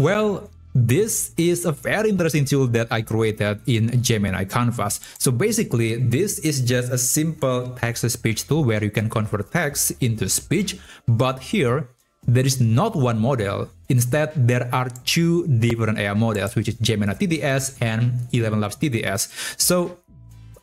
Well, this is a very interesting tool that I created in Gemini Canvas. So basically, this is just a simple text-to-speech tool where you can convert text into speech. But here, there is not one model. Instead, there are two different AI models, which is Gemini TTS and ElevenLabs TTS. So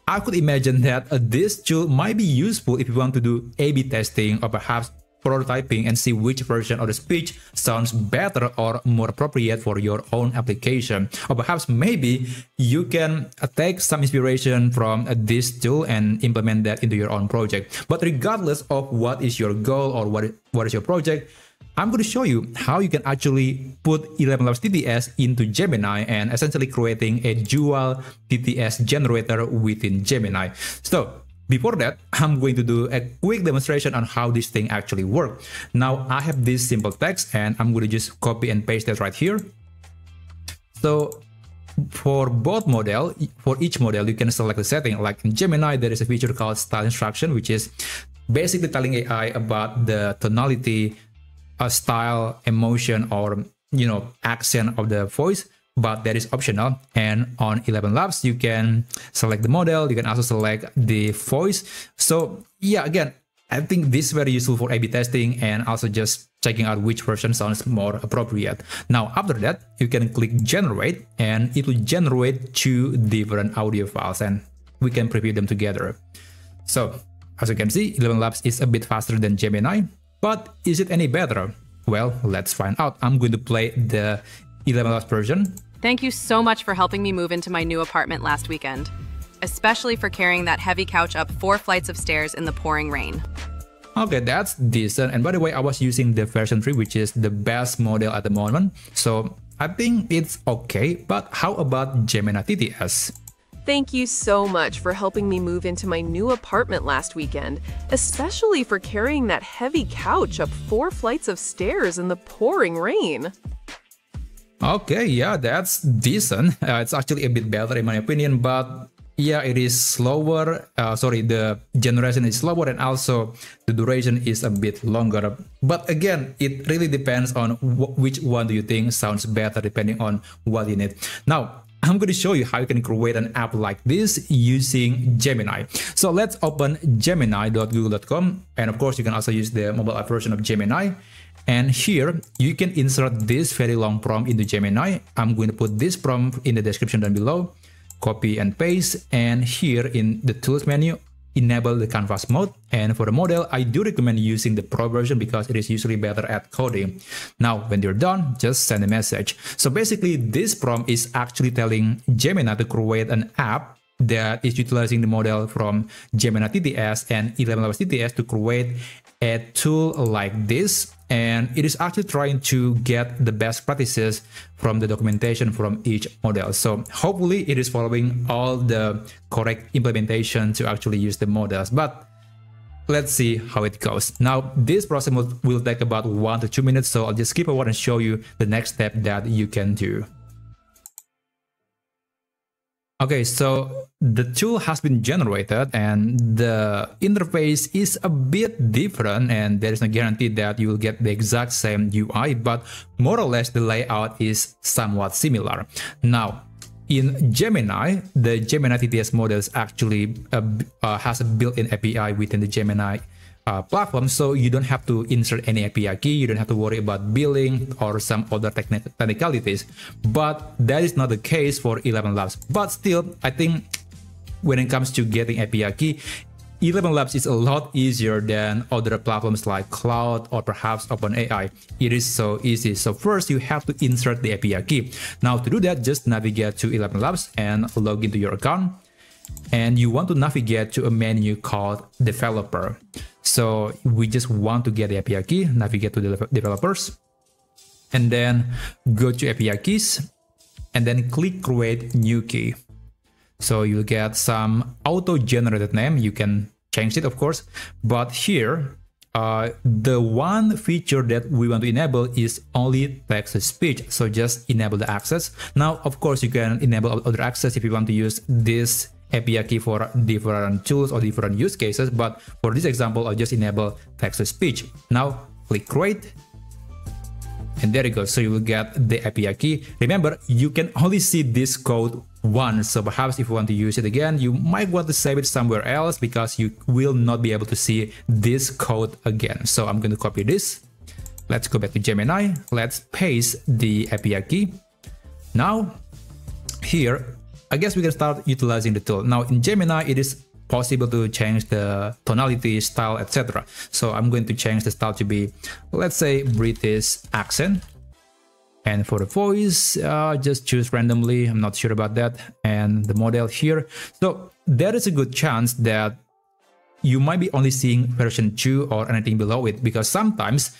I could imagine that this tool might be useful if you want to do A/B testing or perhaps prototyping and see which version of the speech sounds better or more appropriate for your own application. Or perhaps maybe you can take some inspiration from this tool and implement that into your own project. But regardless of what is your goal or what is your project, I'm going to show you how you can actually put ElevenLabs TTS into Gemini and essentially creating a dual TTS generator within Gemini. So before that, I'm going to do a quick demonstration on how this thing actually works. Now I have this simple text and I'm going to just copy and paste that right here. So for both model, for each model, you can select the setting. Like in Gemini, there is a feature called style instruction, which is basically telling AI about the tonality, style, emotion, or accent of the voice. But that is optional. And on ElevenLabs, you can select the model, you can also select the voice. So yeah, again, I think this is very useful for A/B testing and also just checking out which version sounds more appropriate. Now, after that, you can click generate and it will generate two different audio files and we can preview them together. So as you can see, ElevenLabs is a bit faster than Gemini, but is it any better? Well, let's find out. I'm going to play the ElevenLabs version. Thank you so much for helping me move into my new apartment last weekend, especially for carrying that heavy couch up 4 flights of stairs in the pouring rain. Okay, that's decent. And by the way, I was using the version 3, which is the best model at the moment. So I think it's okay, but how about Gemini TTS? Thank you so much for helping me move into my new apartment last weekend, especially for carrying that heavy couch up 4 flights of stairs in the pouring rain. Okay, yeah, that's decent. It's actually a bit better in my opinion, but yeah, it is slower. The generation is slower and also the duration is a bit longer. But again, it really depends on which one do you think sounds better depending on what you need. Now, I'm going to show you how you can create an app like this using Gemini. So let's open gemini.google.com, and of course you can also use the mobile app version of Gemini. And here you can insert this very long prompt into Gemini. I'm going to put this prompt in the description down below, copy and paste. And here in the tools menu, enable the canvas mode. And for the model, I do recommend using the pro version because it is usually better at coding. Now, when you're done, just send a message. So basically this prompt is actually telling Gemini to create an app that is utilizing the model from Gemini TTS and ElevenLabs TTS to create a tool like this. And it is actually trying to get the best practices from the documentation from each model. So hopefully it is following all the correct implementation to actually use the models, but let's see how it goes. Now, this process will take about 1 to 2 minutes. So I'll just skip over and show you the next step that you can do. Okay, so the tool has been generated and the interface is a bit different and there is no guarantee that you will get the exact same UI, but more or less the layout is somewhat similar. Now, in Gemini, the Gemini TTS models actually has a built-in API within the Gemini platform, so you don't have to insert any API key, you don't have to worry about billing or some other technicalities. But that is not the case for ElevenLabs. But still, I think when it comes to getting API key, ElevenLabs is a lot easier than other platforms like Cloud or perhaps OpenAI. It is so easy. So first, you have to insert the API key. Now to do that, just navigate to ElevenLabs and log into your account. And you want to navigate to a menu called developer. So we just want to get the API key, navigate to the developers, and then go to API keys, and then click create new key. So you'll get some auto-generated name. You can change it, of course, but here, the one feature that we want to enable is only text-to-speech. So just enable the access. Now, of course, you can enable other access if you want to use this API key for different tools or different use cases, but for this example, I'll just enable text-to-speech. Now click create And there you go. So you will get the API key. Remember, you can only see this code once. So perhaps if you want to use it again, you might want to save it somewhere else because you will not be able to see this code again. So I'm going to copy this. Let's go back to Gemini. Let's paste the API key. Now here, I guess we can start utilizing the tool. Now in Gemini, it is possible to change the tonality, style, etc. So I'm going to change the style to be, let's say, British accent. And for the voice, just choose randomly. I'm not sure about that. And the model here. So there is a good chance that you might be only seeing version 2 or anything below it, because sometimes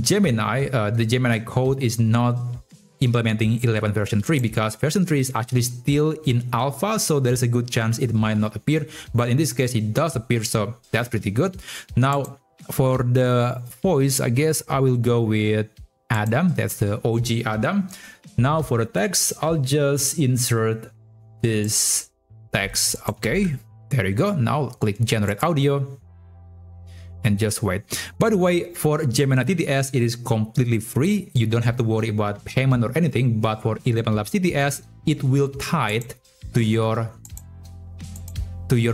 Gemini, the Gemini code is not implementing 11 version 3 because version 3 is actually still in alpha, so there is a good chance it might not appear, but in this case it does appear, so that's pretty good. Now for the voice, I guess I will go with Adam. That's the OG Adam. Now for the text, I'll just insert this text. Okay, there you go. Now click generate audio and just wait. By the way, for Gemini TTS, it is completely free. You don't have to worry about payment or anything, but for ElevenLabs TTS, it will tie it to your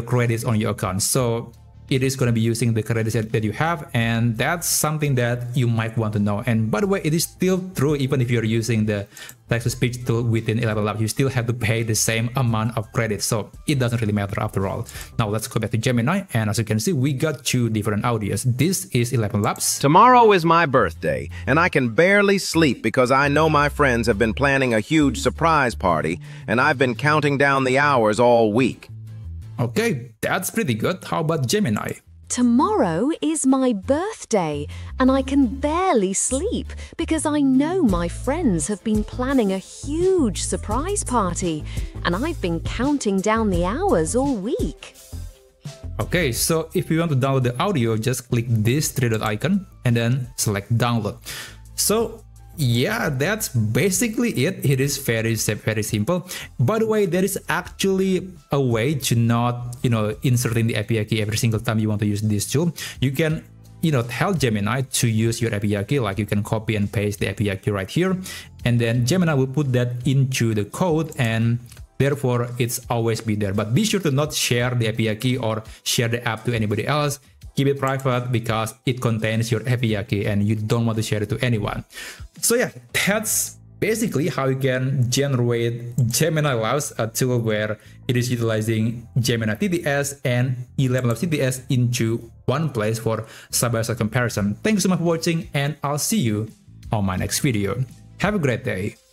credits on your account. So it is going to be using the credits that you have, and that's something that you might want to know. And by the way, it is still true even if you're using the text-to-speech tool within ElevenLabs, you still have to pay the same amount of credits, so it doesn't really matter after all. Now let's go back to Gemini, and as you can see, we got 2 different audios. This is ElevenLabs. Tomorrow is my birthday, and I can barely sleep because I know my friends have been planning a huge surprise party, and I've been counting down the hours all week. Okay, that's pretty good. How about Gemini? Tomorrow is my birthday, and I can barely sleep because I know my friends have been planning a huge surprise party, and I've been counting down the hours all week. Okay, so if you want to download the audio, just click this 3-dot icon and then select download. So yeah, that's basically it. It is very, very simple. By the way, there is actually a way to not, inserting the API key every single time you want to use this tool. You can, tell Gemini to use your API key, like you can copy and paste the API key right here, and then Gemini will put that into the code, and therefore it's always be there. But be sure to not share the API key or share the app to anybody else. Keep it private because it contains your API key and you don't want to share it to anyone. So yeah, that's basically how you can generate GeminiLabs, a tool where it is utilizing Gemini TTS and ElevenLabs TTS into one place for side-by-side comparison. Thanks so much for watching, and I'll see you on my next video. Have a great day.